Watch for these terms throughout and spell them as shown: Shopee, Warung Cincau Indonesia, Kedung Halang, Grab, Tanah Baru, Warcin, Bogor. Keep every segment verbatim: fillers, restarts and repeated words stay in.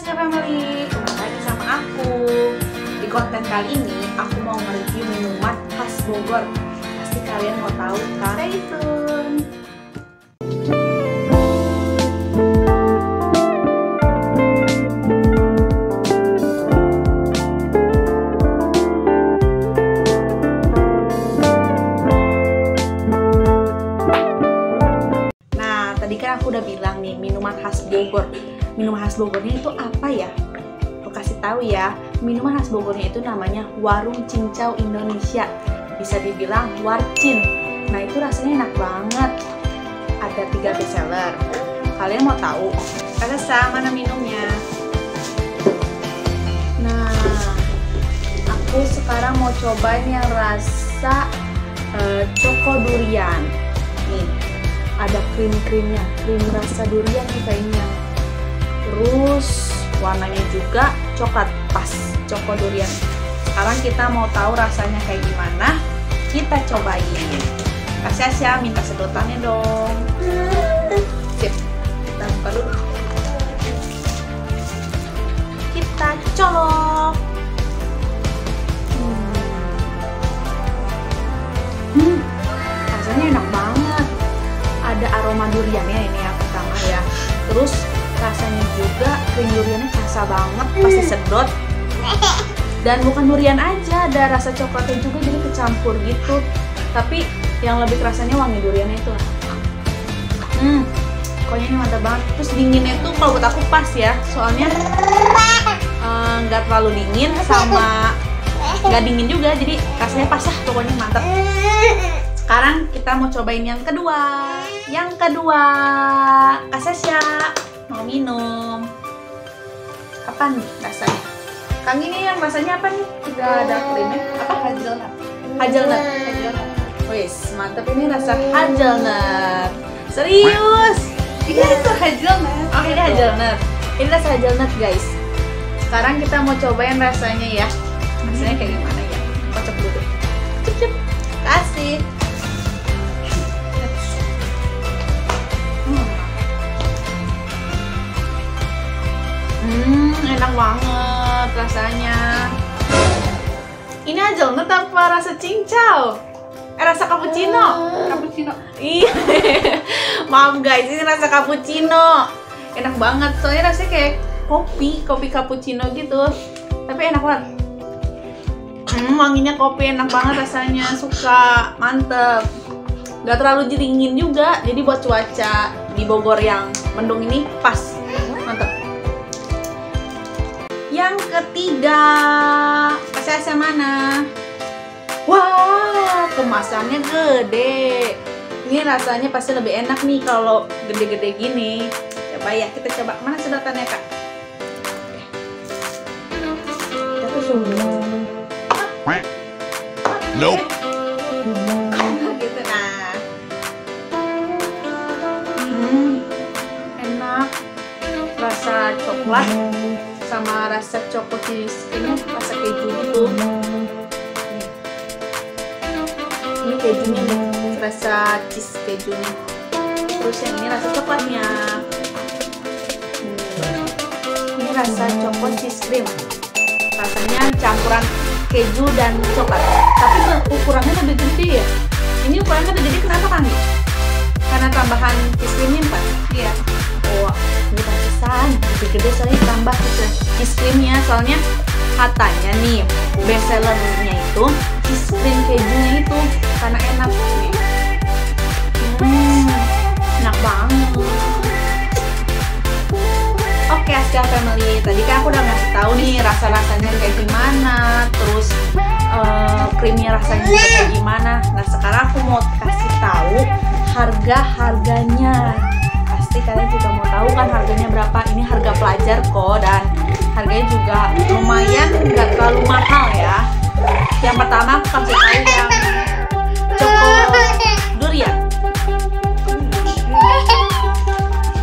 Sincau Family, kembali lagi sama aku. Di konten kali ini aku mau nge-review minuman khas Bogor. Pasti kalian mau tahu kan? Stay tune. Aku udah bilang nih, minuman khas Bogor. Minuman khas Bogornya itu apa ya? Aku kasih tahu ya. Minuman khas Bogornya itu namanya Warung Cincau Indonesia. Bisa dibilang warcin. Nah, itu rasanya enak banget. Ada tiga best seller. Kalian mau tahu? Kalian sama mana minumnya? Nah, aku sekarang mau cobain yang rasa uh, Coko Durian. Nih, ada krim-krimnya, krim rasa durian nih kayaknya. Terus warnanya juga coklat, pas Coko Durian. Sekarang kita mau tahu rasanya kayak gimana, kita cobain. Kasih Asia minta sedotannya dong. Sip, kita buka dulu. Kita colok. Hmm, hmm rasanya enak banget. Ada aroma duriannya ini yang pertama ya. Terus rasanya juga krim duriannya kerasa banget pas disedot. Dan bukan durian aja, ada rasa coklatnya juga, jadi kecampur gitu. Tapi yang lebih kerasanya wangi duriannya itu. Hmm, pokoknya ini mantap banget. Terus dinginnya tuh kalau buat aku pas ya, soalnya nggak eh, terlalu dingin sama nggak dingin juga, jadi rasanya pas lah, pokoknya mantap. Sekarang kita mau cobain yang kedua. Yang kedua, Kak Sasya mau minum apa nih rasanya? Kang ini yang rasanya apa nih? Udah ada krimnya? Apa hazelnut? Hazelnut. Wis, mantep ini rasa hazelnut. Serius? Ini rasa hazelnut. Oke, ini hazelnut. Ini rasa hazelnut guys. Sekarang kita mau cobain rasanya ya. Rasanya kayak gimana ya? Kocok dulu. Cep-cep. Kasih. Hmm, enak banget rasanya. Ini hazelnut apa rasa cincau? Eh, rasa cappuccino. Cappuccino. Iya. Maaf guys, ini rasa cappuccino. Enak banget, soalnya rasanya kayak kopi, kopi cappuccino gitu. Tapi enak banget. Hmm, wanginya kopi, enak banget rasanya. Suka, mantep. Gak terlalu dingin juga, jadi buat cuaca di Bogor yang mendung ini pas. Mantep. Yang ketiga, Asia mana? Wah, kemasannya gede. Ini rasanya pasti lebih enak nih kalau gede-gede gini. Coba ya, kita coba. Mana sedotannya, Kak? Tapi semua. Nope. Gitu nah. Hmm, enak. Rasa coklat sama rasa Coko cheese, ini rasa keju gitu. Ini kejunya nih, rasa cheese kejunya. Terus yang ini rasa coklatnya. Hmm. Ini rasa Coko cheese cream. Rasanya campuran keju dan coklat. Tapi ukurannya lebih gede ya. Ini ukurannya lebih gede kenapa kan? Karena tambahan cheese creamnya kan? Iya. Oh, ini pantesan lebih gede soalnya tambah cheese creamnya, soalnya katanya nih best sellernya itu cheese cream kejunya itu karena enak nih. Hmm, enak banget. Oke, Asia Family, tadi kan aku udah ngasih tahu nih rasa-rasanya kayak gimana, terus uh, krimnya rasanya kayak gimana. Nah, sekarang aku mau kasih tahu harga-harganya. Pasti kalian juga mau tahu kan harganya berapa. Ini harga pelajar kok, dan harganya juga lumayan, nggak terlalu mahal ya. Yang pertama aku kasih tahu yang Coko Durian.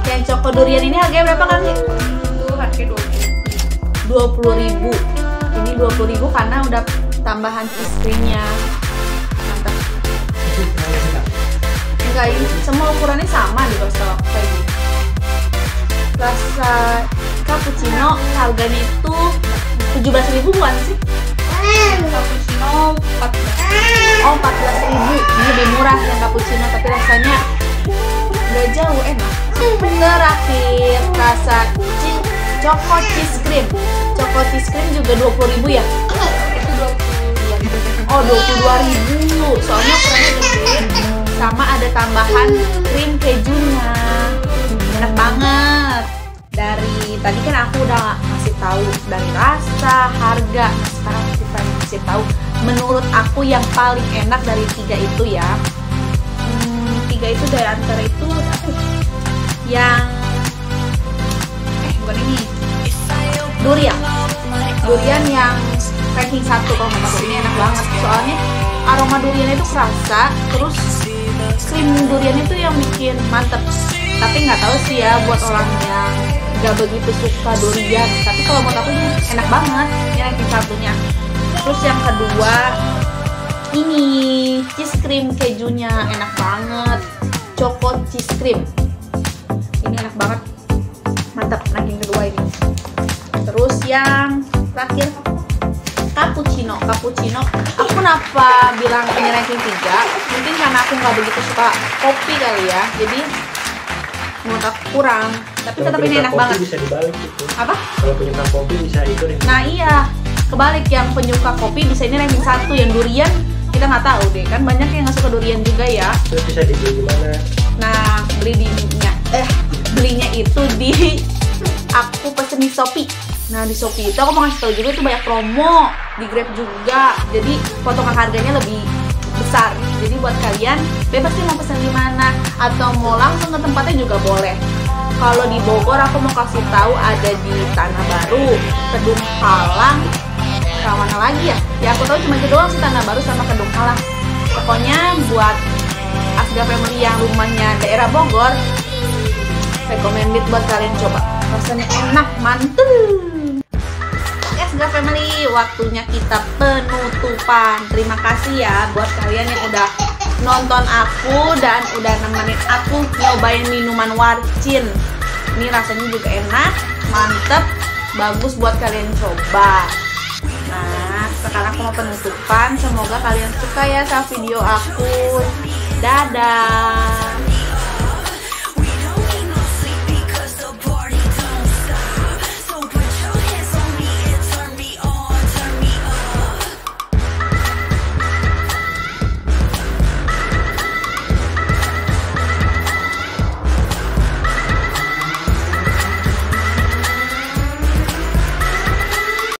Yang Coko Durian ini harganya berapa kan? Harganya dua puluh ribu. Ini dua puluh ribu karena udah tambahan istrinya. Mantap. Enggak, ini semua ukurannya sama di bawah. Rasa cappuccino harganya itu tujuh belas ribu bukan sih? Cappuccino empat belas ribu. Oh, empat belas ribu. Lebih murah yang cappuccino, tapi rasanya nggak jauh enak. Terakhir rasa Choco Cheese Cream. Choco Cheese Cream juga dua puluh ribu ya? Itu dua puluh ribu. Oh, dua puluh dua ribu. Soalnya ukurannya gede. Sama ada tambahan krim kejunya. Enak banget. Dari tadi kan aku udah ngasih tahu dari rasa, harga. Sekarang kita ngasih tahu menurut aku yang paling enak dari tiga itu ya. Hmm, tiga itu dari antara itu yang ini durian durian yang ranking satu kalau nggak salah. Ini enak banget soalnya aroma durian itu kerasa, terus krim durian itu yang bikin mantep. Tapi nggak tahu sih ya buat orang yang nggak begitu suka durian, tapi kalau buat aku ini enak banget ini ranking satunya. Terus yang kedua ini cheese cream kejunya enak banget, Choco Cheese Cream ini enak banget, mantap. Ranking kedua ini. Terus yang terakhir cappuccino. Cappuccino aku kenapa bilang ini ranking tiga, mungkin karena aku nggak begitu suka kopi kali ya, jadi menurut aku kurang. Tapi tetap ini enak banget. Bisa dibalik gitu. Apa? Kalau penyuka kopi bisa itu ranking. Nah iya, kebalik, yang penyuka kopi bisa ini ranking satu. Yang durian kita nggak tahu deh, kan banyak yang nggak suka durian juga ya. Terus bisa dibeli gimana? Nah beli di eh belinya itu di aku pesen di Shopee. Nah di Shopee itu aku mau ngasih tau juga itu banyak promo, di Grab juga, jadi potongan harganya lebih besar. Jadi buat kalian bebas sih mau pesen di mana atau mau langsung ke tempatnya juga boleh. Kalau di Bogor aku mau kasih tahu ada di Tanah Baru, Kedung Halang, sama mana lagi ya? Ya aku tahu cuma itu doang sih, Tanah Baru sama Kedung Halang. Pokoknya buat Asga family yang rumahnya daerah Bogor, recommended buat kalian coba, rasanya enak, mantul. Yes, Asga family, waktunya kita penutupan. Terima kasih ya buat kalian yang udah nonton aku dan udah nemenin aku nyobain minuman warcin. Ini rasanya juga enak, mantep, bagus buat kalian coba. Nah, sekarang aku mau penutupan. Semoga kalian suka ya sama video aku. Dadah.